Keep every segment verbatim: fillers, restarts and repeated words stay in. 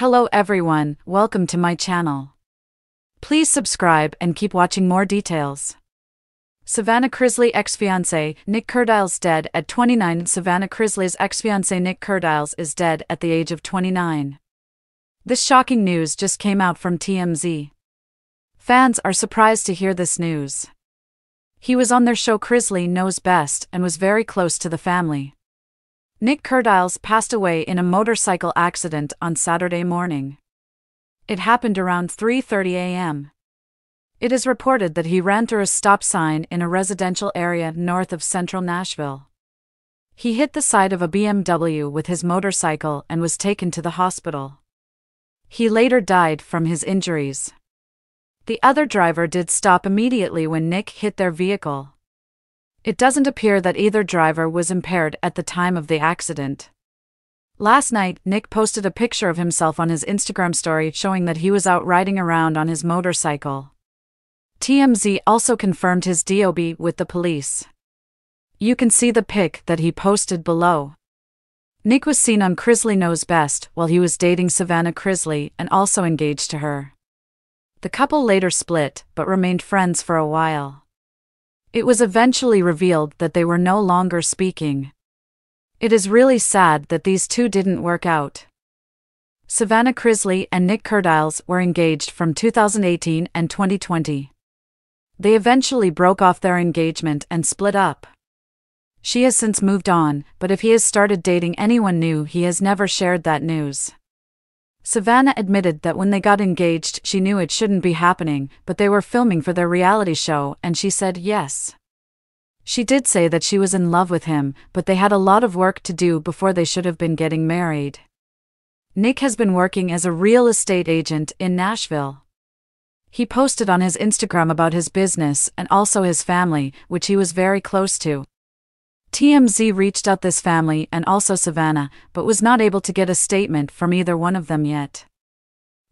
Hello everyone, welcome to my channel. Please subscribe and keep watching more details. Savannah Chrisley ex-fiancé, Nic Kerdiles dead at twenty-nine. Savannah Chrisley's ex-fiancé Nic Kerdiles is dead at the age of twenty-nine. This shocking news just came out from T M Z. Fans are surprised to hear this news. He was on their show Chrisley Knows Best and was very close to the family. Nic Kerdiles passed away in a motorcycle accident on Saturday morning. It happened around three thirty a m It is reported that he ran through a stop sign in a residential area north of central Nashville. He hit the side of a B M W with his motorcycle and was taken to the hospital. He later died from his injuries. The other driver did stop immediately when Nic hit their vehicle. It doesn't appear that either driver was impaired at the time of the accident. Last night, Nic posted a picture of himself on his Instagram story showing that he was out riding around on his motorcycle. T M Z also confirmed his D O B with the police. You can see the pic that he posted below. Nic was seen on Chrisley Knows Best while he was dating Savannah Chrisley and also engaged to her. The couple later split but remained friends for a while. It was eventually revealed that they were no longer speaking. It is really sad that these two didn't work out. Savannah Chrisley and Nic Kerdiles were engaged from two thousand eighteen and twenty twenty. They eventually broke off their engagement and split up. She has since moved on, but if he has started dating anyone new, he has never shared that news. Savannah admitted that when they got engaged, she knew it shouldn't be happening, but they were filming for their reality show, and she said yes. She did say that she was in love with him, but they had a lot of work to do before they should have been getting married. Nic has been working as a real estate agent in Nashville. He posted on his Instagram about his business and also his family, which he was very close to. T M Z reached out this family and also Savannah, but was not able to get a statement from either one of them yet.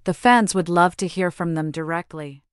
The fans would love to hear from them directly.